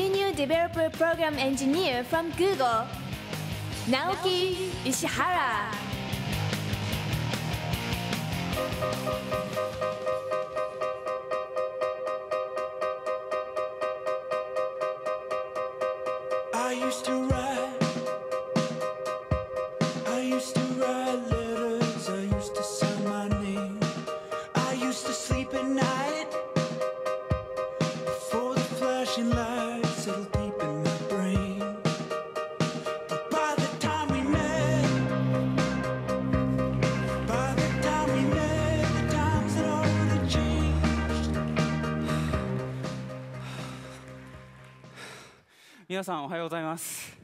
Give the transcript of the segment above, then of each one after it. Senior Developer Program Engineer from Google, Naoki Ishihara. I used to write letters, I used to sign my name, I used to sleep at night before the flashing lights settled deep in my brain. But by the time we met, the times had already changed. 皆さんおはようございます。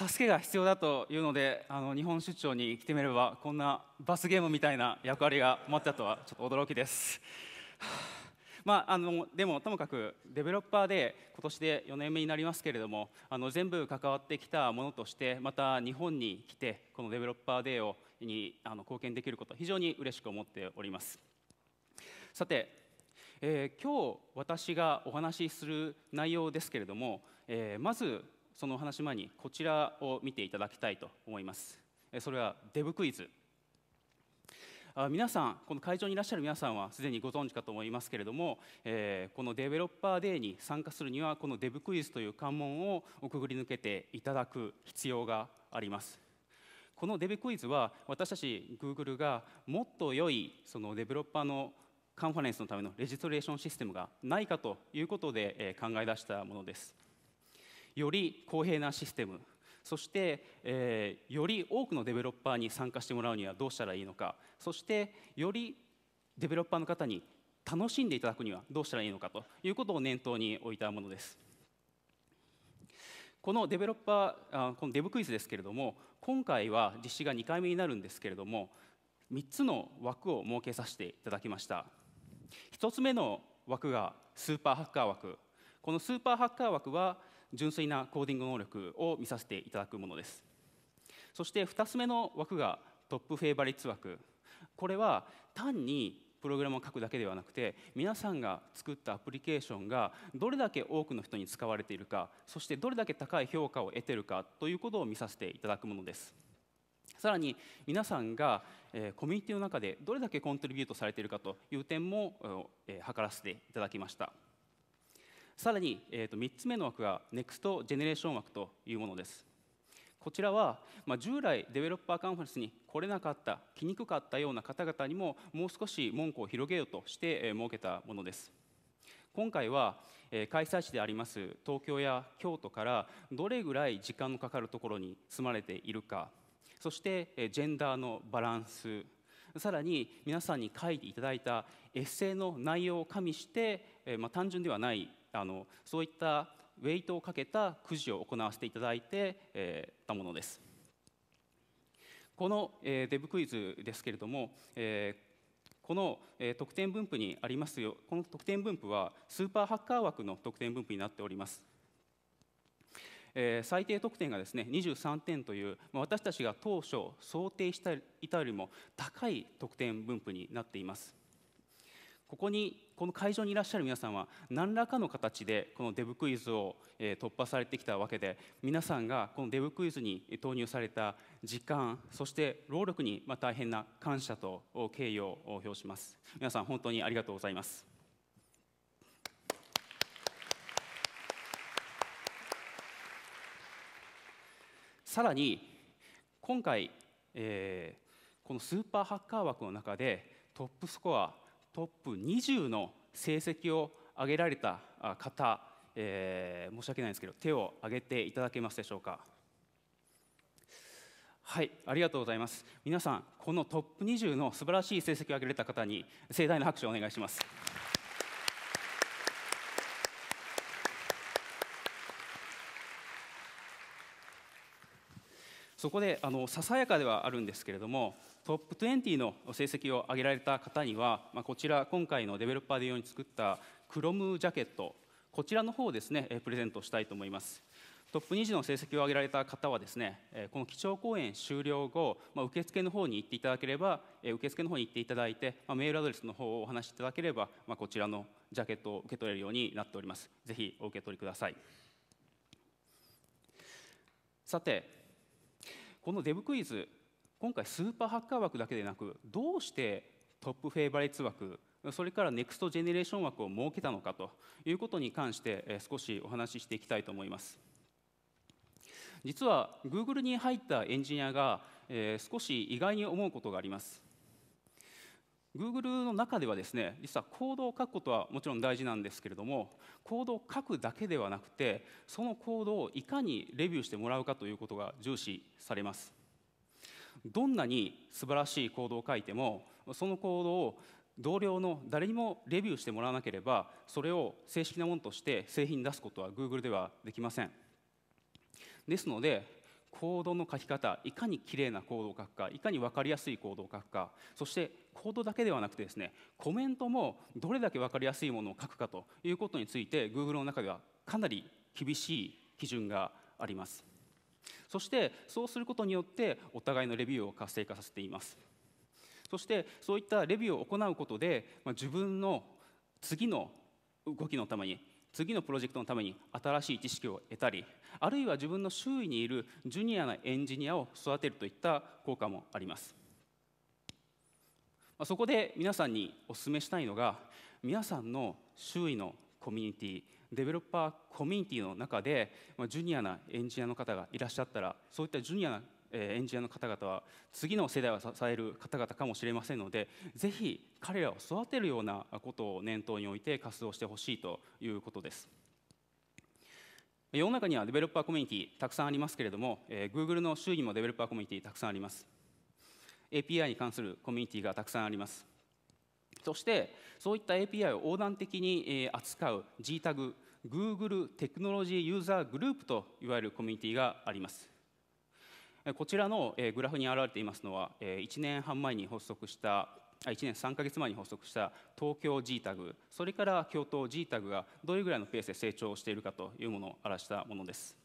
助けが必要だというので日本出張に来てみればこんな罰ゲームみたいな役割が待ってたとはちょっと驚きですまあでもともかくデベロッパーで今年で4年目になりますけれども全部関わってきたものとしてまた日本に来てこのデベロッパーデーに貢献できること非常に嬉しく思っております。さて、今日私がお話しする内容ですけれども、まずそのお話前にこちらを見ていただきたいと思います。それはデブクイズ。皆さんこの会場にいらっしゃる皆さんはすでにご存知かと思いますけれども、このデベロッパーデーに参加するにはこのデブクイズという関門をくぐり抜けていただく必要があります。このデブクイズは私たち Google がもっと良いそのデベロッパーのカンファレンスのためのレジストレーションシステムがないかということで考え出したものです。より公平なシステム、そして、より多くのデベロッパーに参加してもらうにはどうしたらいいのか、そしてよりデベロッパーの方に楽しんでいただくにはどうしたらいいのかということを念頭に置いたものです。このデブクイズですけれども、今回は実施が2回目になるんですけれども、3つの枠を設けさせていただきました。1つ目の枠がスーパーハッカー枠。このスーパーハッカー枠は純粋なコーディング能力を見させていただくものです。そして2つ目の枠がトップフェイバリッツ枠。これは単にプログラムを書くだけではなくて皆さんが作ったアプリケーションがどれだけ多くの人に使われているか、そしてどれだけ高い評価を得ているかということを見させていただくものです。さらに皆さんがコミュニティの中でどれだけコントリビュートされているかという点も図らせていただきました。さらに、3つ目の枠がネクストジェネレーション枠というものです。こちらは、従来デベロッパーカンファレンスに来れなかった、来にくかったような方々にももう少し門戸を広げようとして、設けたものです。今回は、開催地であります東京や京都からどれぐらい時間のかかるところに住まれているか、そして、ジェンダーのバランス、さらに皆さんに書いていただいたエッセイの内容を加味して、単純ではないそういったウェイトをかけたくじを行わせていただいて、たものです。この、デブクイズですけれども、この、得点分布にありますよ。この得点分布はスーパーハッカー枠の得点分布になっております。最低得点がですね23点という、私たちが当初想定していたよりも高い得点分布になっています。この会場にいらっしゃる皆さんは何らかの形でこのデブクイズを突破されてきたわけで、皆さんがこのデブクイズに投入された時間、そして労力に大変な感謝と敬意を表します。皆さん本当にありがとうございます。さらに今回、このスーパーハッカー枠の中でトップスコアトップ20の成績を上げられた方、申し訳ないんですけど手を挙げていただけますでしょうか。はい、ありがとうございます。皆さんこのトップ20の素晴らしい成績を上げられた方に盛大な拍手をお願いします。そこでささやかではあるんですけれども、トップ20の成績を上げられた方には、こちら今回のデベロッパーデー用に作ったクロムジャケット、こちらの方をですねプレゼントしたいと思います。トップ20の成績を上げられた方はですね、この基調講演終了後、受付の方に行っていただければ、受付の方に行っていただいて、メールアドレスの方をお話しいただければ、こちらのジャケットを受け取れるようになっております。ぜひお受け取りください。さて、このデブクイズ、今回スーパーハッカー枠だけでなく、どうしてトップフェイバリッツ枠、それからネクストジェネレーション枠を設けたのかということに関して少しお話ししていきたいと思います。実は Google に入ったエンジニアが少し意外に思うことがあります。Google の中ではですね、実はコードを書くことはもちろん大事なんですけれども、コードを書くだけではなくて、そのコードをいかにレビューしてもらうかということが重視されます。どんなに素晴らしいコードを書いても、そのコードを同僚の誰にもレビューしてもらわなければ、それを正式なものとして製品に出すことは Google ではできません。ですので、コードの書き方、いかにきれいなコードを書くか、いかに分かりやすいコードを書くか、そしてコードだけではなくてですね、コメントもどれだけ分かりやすいものを書くかということについて、Google の中ではかなり厳しい基準があります。そして、そうすることによって、お互いのレビューを活性化させています。そして、そういったレビューを行うことで、自分の次の動きのために、次のプロジェクトのために新しい知識を得たり、あるいは自分の周囲にいるジュニアなエンジニアを育てるといった効果もあります。そこで皆さんにお勧めしたいのが、皆さんの周囲のコミュニティ、デベロッパーコミュニティの中で、ジュニアなエンジニアの方がいらっしゃったら、そういったジュニアなエンジニアの方々は次の世代を支える方々かもしれませんので、ぜひ彼らを育てるようなことを念頭に置いて活動してほしいということです。世の中にはデベロッパーコミュニティたくさんありますけれども、Google の周囲にもデベロッパーコミュニティたくさんあります。API に関するコミュニティがたくさんあります。そして、そういった API を横断的に扱う GTAG、Google テクノロジーユーザーグループといわゆるコミュニティがあります。こちらのグラフに現れていますのは、1年3ヶ月前に発足した東京 GTAG、それから京都 GTAG がどれぐらいのペースで成長しているかというものを表したものです。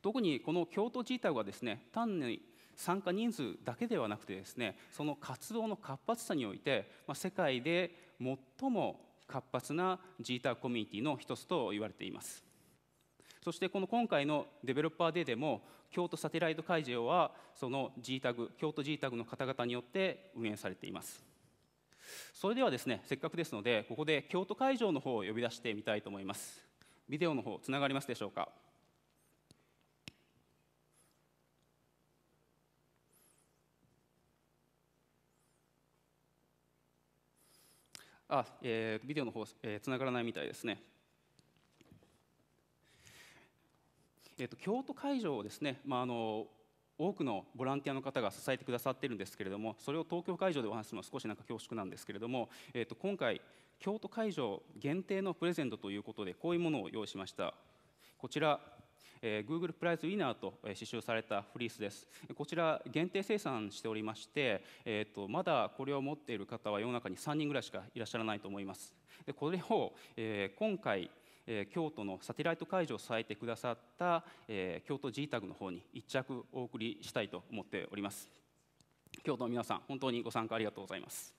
特にこの京都 GTAG はですね、単に参加人数だけではなくてですね、その活動の活発さにおいて、世界で最も活発な GTAG コミュニティの一つと言われています。そしてこの今回のデベロッパーデーでも、京都サテライト会場はその GTAG、京都 GTAG の方々によって運営されています。それではですね、せっかくですので、ここで京都会場の方を呼び出してみたいと思います。ビデオの方、つながりますでしょうか。ビデオの方、つながらないみたいですね。京都会場をですね、多くのボランティアの方が支えてくださっているんですけれども、それを東京会場でお話しするのは少し恐縮なんですけれども、今回京都会場限定のプレゼントということで、こういうものを用意しました。こちら、Google プライズウィナーと刺繍されたフリースです。こちら限定生産しておりまして、まだこれを持っている方は世の中に3人ぐらいしかいらっしゃらないと思います。でこれを、今回京都のサテライト会場を支えてくださった京都 GTAG の方に一着お送りしたいと思っております。京都の皆さん、本当にご参加ありがとうございます。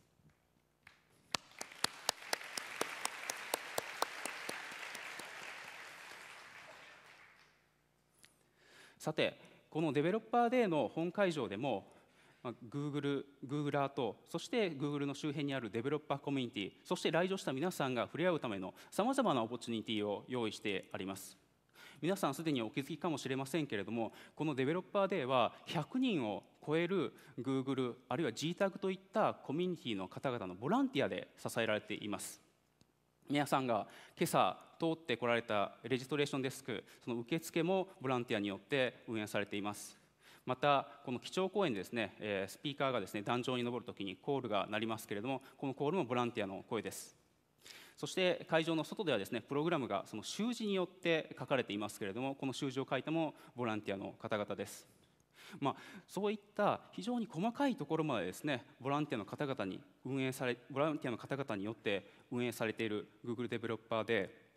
さて、このデベロッパーデーの本会場でも、Google と、そして Google の周辺にあるデベロッパーコミュニティ、そして来場した皆さんが触れ合うためのさまざまなオポチュニティを用意してあります。皆さんすでにお気づきかもしれませんけれども、このデベロッパーデーは100人を超える Google、あるいは GTAG といったコミュニティの方々のボランティアで支えられています。皆さんが今朝通ってこられたレジトレーションデスク、その受付もボランティアによって運営されています。また、この基調講演でですね、スピーカーがですね、壇上に上るときにコールが鳴りますけれども、このコールもボランティアの声です。そして、会場の外ではですね、プログラムがその習字によって書かれていますけれども、この習字を書いたもボランティアの方々です。そういった非常に細かいところまでですね、ボランティアの方々によって運営されている Google デベロッパーで、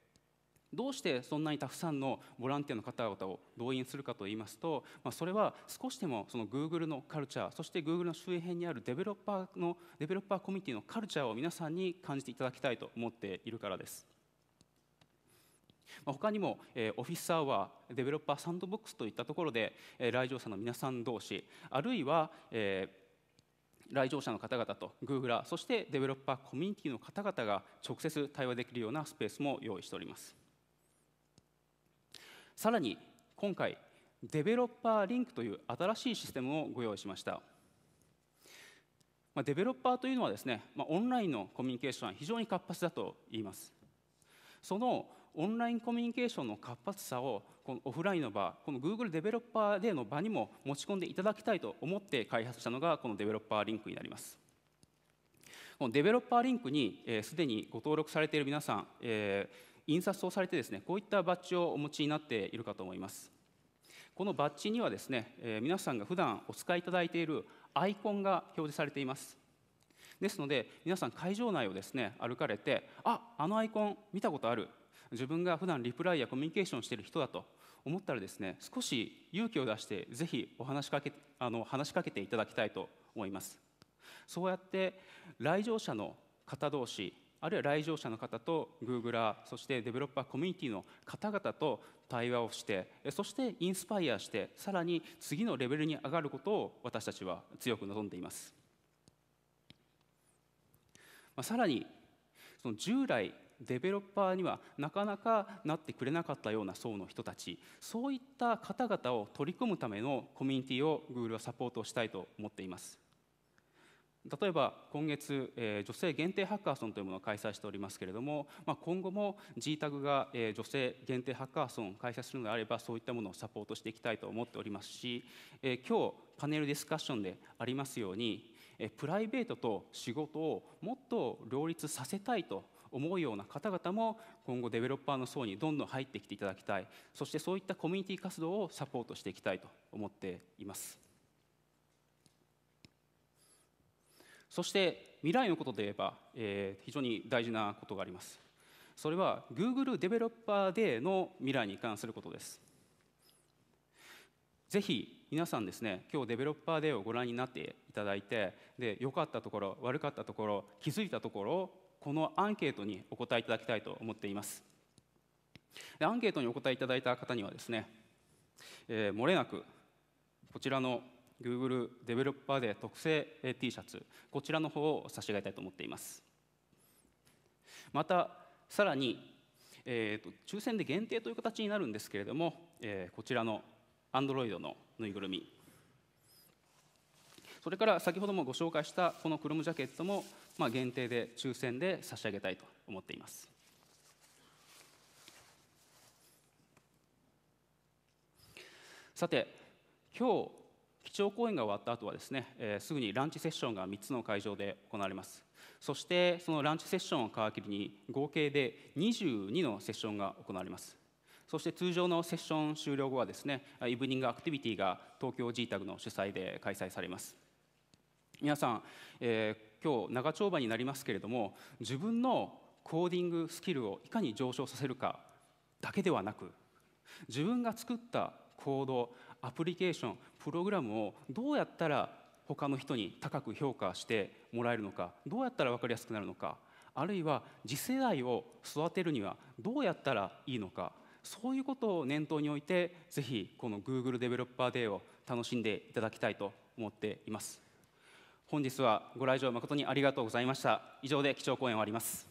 どうしてそんなにたくさんのボランティアの方々を動員するかといいますと、それは少しでもその Google のカルチャー、そして Google の周辺にあるデベロッパーコミュニティのカルチャーを皆さんに感じていただきたいと思っているからです。他にもオフィスアワー、デベロッパーサンドボックスといったところで来場者の皆さん同士、あるいは来場者の方々と Google、そしてデベロッパーコミュニティの方々が直接対話できるようなスペースも用意しております。さらに今回、デベロッパーリンクという新しいシステムをご用意しました。デベロッパーというのはですね、オンラインのコミュニケーションは非常に活発だと言います。そのオンラインコミュニケーションの活発さをこのオフラインの場、この Google デベロッパーデーの場にも持ち込んでいただきたいと思って開発したのがこのデベロッパーリンクになります。このデベロッパーリンクにすでにご登録されている皆さん、印刷をされてですね、こういったバッジをお持ちになっているかと思います。このバッジにはですね、皆さんが普段お使いいただいているアイコンが表示されています。ですので、皆さん会場内をですね、歩かれて、あのアイコン見たことある。自分が普段リプライやコミュニケーションしている人だと思ったらですね、少し勇気を出してぜひ話しかけていただきたいと思います。そうやって来場者の方同士、あるいは来場者の方と Google、そしてデベロッパーコミュニティの方々と対話をして、そしてインスパイアして、さらに次のレベルに上がることを私たちは強く望んでいます。さらに、その従来デベロッパーにはなかなかなってくれなかったような層の人たち、そういった方々を取り込むためのコミュニティを Google はサポートしたいと思っています。例えば今月、女性限定ハッカーソンというものを開催しておりますけれども、今後も GTAG が女性限定ハッカーソンを開催するのであれば、そういったものをサポートしていきたいと思っておりますし、今日パネルディスカッションでありますように、プライベートと仕事をもっと両立させたいと思うような方々も今後デベロッパーの層にどんどん入ってきていただきたい、そしてそういったコミュニティ活動をサポートしていきたいと思っています。そして未来のことで言えば、非常に大事なことがあります。それは Google デベロッパーデーの未来に関することです。ぜひ皆さんですね、今日デベロッパーデーをご覧になっていただいて、良かったところ、悪かったところ、気づいたところをこのアンケートにお答えいただきたいと思っています。アンケートにお答えいただいた方にはですね、漏れなくこちらのGoogle デベロッパーデー特製 T シャツ、こちらの方を差し上げたいと思っています。また、さらに、抽選で限定という形になるんですけれども、こちらの Android のぬいぐるみ、それから先ほどもご紹介したこのクロムジャケットも、限定で抽選で差し上げたいと思っています。さて、今日基調講演が終わった後はですね、すぐにランチセッションが3つの会場で行われます。そしてそのランチセッションを皮切りに合計で22のセッションが行われます。そして通常のセッション終了後はですね、イブニングアクティビティが東京 GTAG の主催で開催されます。皆さん、今日長丁場になりますけれども、自分のコーディングスキルをいかに上昇させるかだけではなく、自分が作ったコード、アプリケーション、プログラムをどうやったら他の人に高く評価してもらえるのか、どうやったら分かりやすくなるのか、あるいは次世代を育てるにはどうやったらいいのか、そういうことを念頭に置いて、ぜひこの Google デベロッパーデーを楽しんでいただきたいと思っています。本日はご来場誠にありがとうございました。以上で基調講演を終わります。